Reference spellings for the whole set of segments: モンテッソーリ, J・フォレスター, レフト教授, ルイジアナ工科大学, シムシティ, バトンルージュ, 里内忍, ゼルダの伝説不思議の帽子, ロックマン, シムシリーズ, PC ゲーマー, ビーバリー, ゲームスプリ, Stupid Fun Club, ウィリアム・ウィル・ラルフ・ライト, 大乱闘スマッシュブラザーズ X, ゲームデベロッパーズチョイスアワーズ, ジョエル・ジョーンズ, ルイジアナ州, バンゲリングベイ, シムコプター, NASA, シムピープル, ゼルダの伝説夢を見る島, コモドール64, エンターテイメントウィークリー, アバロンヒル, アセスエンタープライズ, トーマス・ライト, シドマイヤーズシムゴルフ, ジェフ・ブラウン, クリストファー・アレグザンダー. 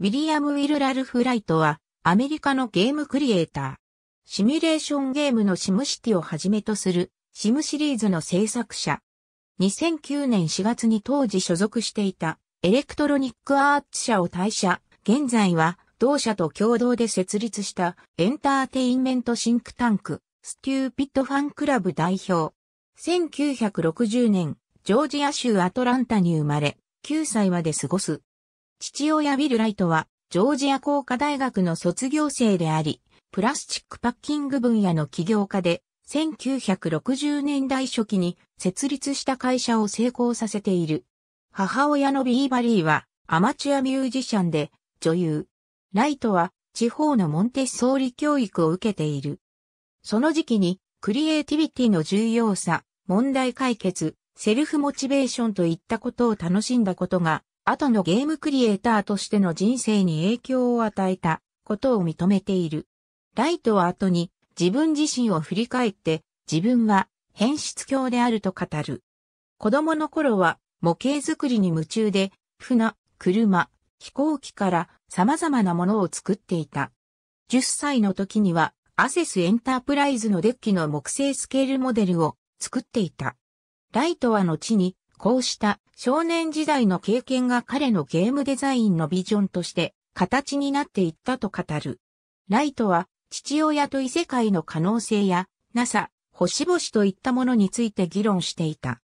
ウィリアム・ウィル・ラルフ・ライトは、アメリカのゲームクリエイター。シミュレーションゲームのシムシティをはじめとする、シムシリーズの制作者。2009年4月に当時所属していた、エレクトロニック・アーツ社を退社。現在は、同社と共同で設立した、エンターテインメントシンクタンク、Stupid Fun Club代表。1960年、ジョージア州アトランタに生まれ、9歳まで過ごす。父親ビル・ライトは、ジョージア工科大学の卒業生であり、プラスチックパッキング分野の起業家で、1960年代初期に設立した会社を成功させている。母親のビーバリーは、アマチュアミュージシャンで、女優。ライトは、地方のモンテッソーリ教育を受けている。その時期に、クリエイティビティの重要さ、問題解決、セルフモチベーションといったことを楽しんだことが、後のゲームクリエイターとしての人生に影響を与えたことを認めている。ライトは後に自分自身を振り返って自分は変質狂であると語る。子供の頃は模型作りに夢中で船、車、飛行機から様々なものを作っていた。10歳の時にはアセスエンタープライズのデッキの木製スケールモデルを作っていた。ライトは後にこうした少年時代の経験が彼のゲームデザインのビジョンとして形になっていったと語る。ライトは父親と異世界の可能性や NASA、星々といったものについて議論していた。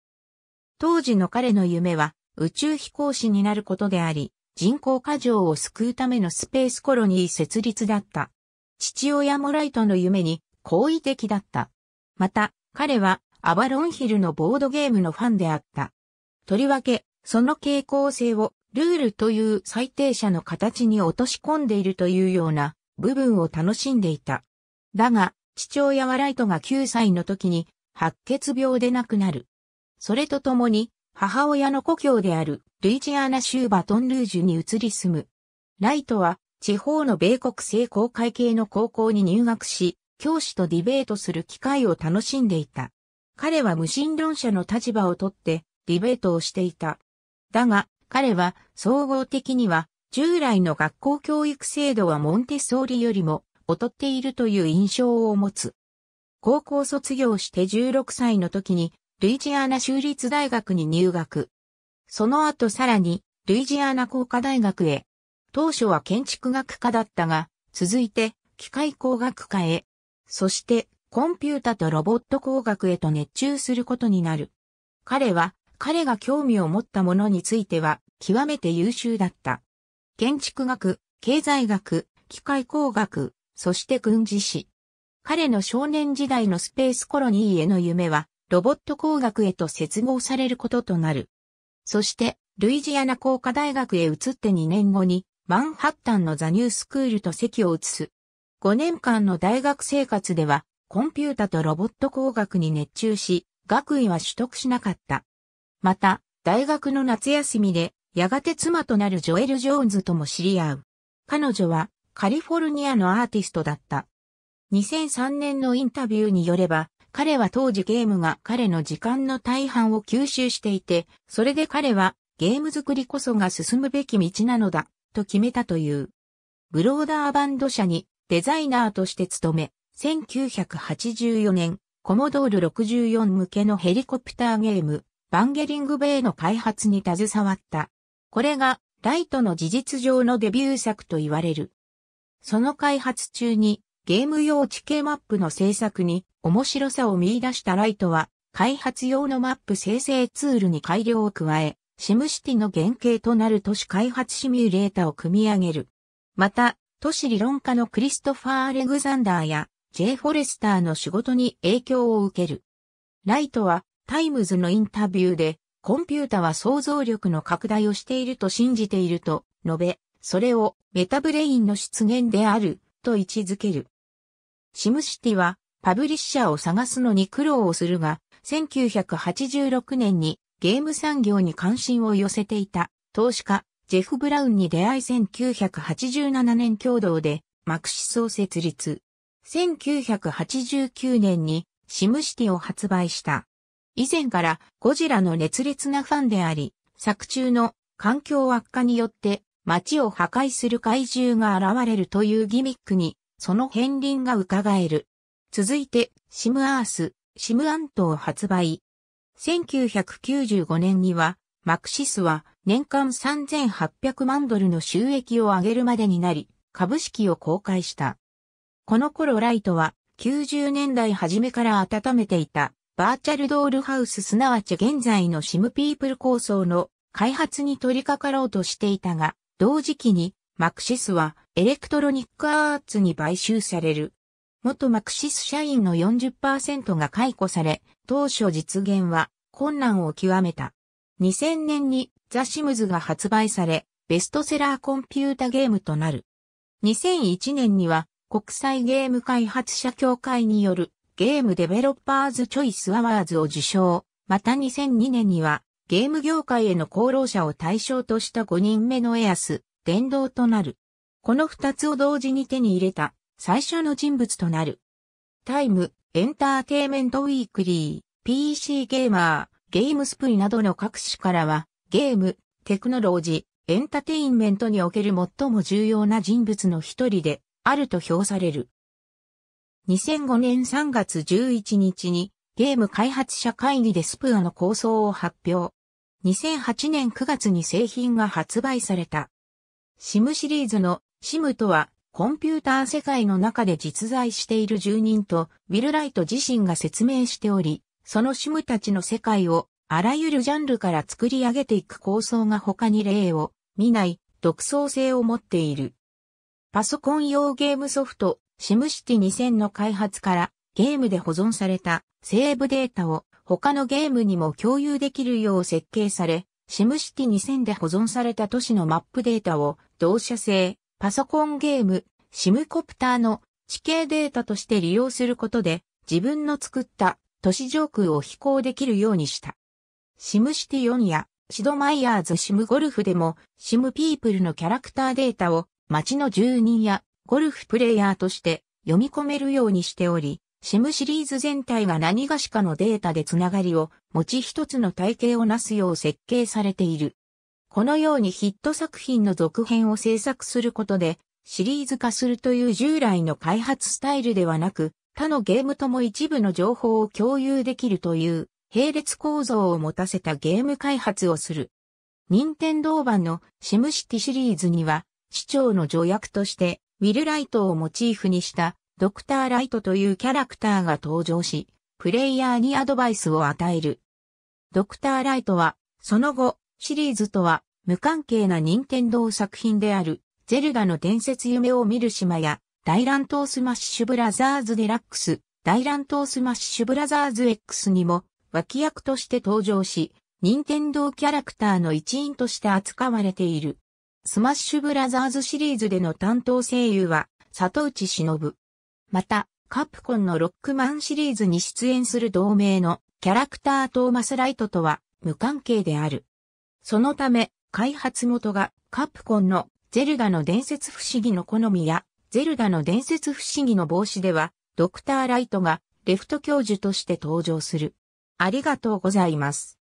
当時の彼の夢は宇宙飛行士になることであり、人口過剰を救うためのスペースコロニー設立だった。父親もライトの夢に好意的だった。また彼はアバロンヒルのボードゲームのファンであった。とりわけ、その傾向性をルールという最低者の形に落とし込んでいるというような部分を楽しんでいた。だが、父親はライトが9歳の時に白血病で亡くなる。それとともに、母親の故郷であるルイジアナ州バトンルージュに移り住む。ライトは地方の米国制公会系の高校に入学し、教師とディベートする機会を楽しんでいた。彼は無神論者の立場をとって、ディベートをしていた。だが、彼は総合的には従来の学校教育制度はモンテッソーリよりも劣っているという印象を持つ。高校卒業して16歳の時にルイジアナ州立大学に入学。その後さらにルイジアナ工科大学へ。当初は建築学科だったが、続いて機械工学科へ。そしてコンピュータとロボット工学へと熱中することになる。彼が興味を持ったものについては極めて優秀だった。建築学、経済学、機械工学、そして軍事史。彼の少年時代のスペースコロニーへの夢はロボット工学へと接合されることとなる。そしてルイジアナ工科大学へ移って2年後にマンハッタンのザ・ニュースクールと席を移す。5年間の大学生活ではコンピュータとロボット工学に熱中し、学位は取得しなかった。また、大学の夏休みで、やがて妻となるジョエル・ジョーンズとも知り合う。彼女は、カリフォルニアのアーティストだった。2003年のインタビューによれば、彼は当時ゲームが彼の時間の大半を吸収していて、それで彼は、ゲーム作りこそが進むべき道なのだ、と決めたという。ブローダーバンド社に、デザイナーとして勤め、1984年、コモドール64向けのヘリコプターゲーム、バンゲリングベイの開発に携わった。これがライトの事実上のデビュー作と言われる。その開発中にゲーム用地形マップの制作に面白さを見出したライトは開発用のマップ生成ツールに改良を加え、シムシティの原型となる都市開発シミュレータを組み上げる。また、都市理論家のクリストファー・アレグザンダーやJ・フォレスターの仕事に影響を受ける。ライトはタイムズのインタビューで、コンピュータは想像力の拡大をしていると信じていると述べ、それをメタブレインの出現であると位置づける。シムシティはパブリッシャーを探すのに苦労をするが、1986年にゲーム産業に関心を寄せていた投資家ジェフ・ブラウンに出会い1987年共同でマクシスを設立。1989年にシムシティを発売した。以前からゴジラの熱烈なファンであり、作中の環境悪化によって街を破壊する怪獣が現れるというギミックに、その片鱗が伺える。続いて、シムアース、シムアントを発売。1995年には、マクシスは年間$3,800万の収益を上げるまでになり、株式を公開した。この頃ライトは90年代初めから温めていたバーチャルドールハウスすなわち現在のシムピープル構想の開発に取り掛かろうとしていたが、同時期にマクシスはエレクトロニックアーツに買収される。元マクシス社員の 40% が解雇され、当初実現は困難を極めた。2000年にザ・シムズが発売され、ベストセラーコンピュータゲームとなる。2001年には国際ゲーム開発者協会によるゲームデベロッパーズチョイスアワーズを受賞。また2002年にはゲーム業界への功労者を対象とした5人目のエアス、殿堂となる。この2つを同時に手に入れた最初の人物となる。タイム、エンターテイメントウィークリー、PC ゲーマー、ゲームスプリなどの各紙からはゲーム、テクノロジー、エンタテインメントにおける最も重要な人物の一人であると評される。2005年3月11日にゲーム開発者会議でスプアの構想を発表。2008年9月に製品が発売された。シムシリーズのシムとはコンピューター世界の中で実在している住人とウィル・ライト自身が説明しており、そのシムたちの世界をあらゆるジャンルから作り上げていく構想が他に例を見ない独創性を持っている。パソコン用ゲームソフト、シムシティ2000の開発からゲームで保存されたセーブデータを他のゲームにも共有できるよう設計され、シムシティ2000で保存された都市のマップデータを同社製、パソコンゲーム、シムコプターの地形データとして利用することで自分の作った都市上空を飛行できるようにした。シムシティ4やシドマイヤーズシムゴルフでもシムピープルのキャラクターデータを街の住人やゴルフプレイヤーとして読み込めるようにしており、シムシリーズ全体が何がしかのデータでつながりを持ち一つの体系をなすよう設計されている。このようにヒット作品の続編を制作することでシリーズ化するという従来の開発スタイルではなく、他のゲームとも一部の情報を共有できるという並列構造を持たせたゲーム開発をする。任天堂版のシムシティシリーズには、市長の助役として、ウィル・ライトをモチーフにした、ドクター・ライトというキャラクターが登場し、プレイヤーにアドバイスを与える。ドクター・ライトは、その後、シリーズとは、無関係な任天堂作品である、ゼルダの伝説夢を見る島や、大乱闘スマッシュブラザーズデラックス、大乱闘スマッシュブラザーズ X にも、脇役として登場し、任天堂キャラクターの一員として扱われている。スマッシュブラザーズシリーズでの担当声優は、里内忍。また、カプコンのロックマンシリーズに出演する同名のキャラクタートーマス・ライトとは無関係である。そのため、開発元がカプコンのゼルダの伝説不思議の好みや、ゼルダの伝説不思議の帽子では、ドクター・ライトがレフト教授として登場する。ありがとうございます。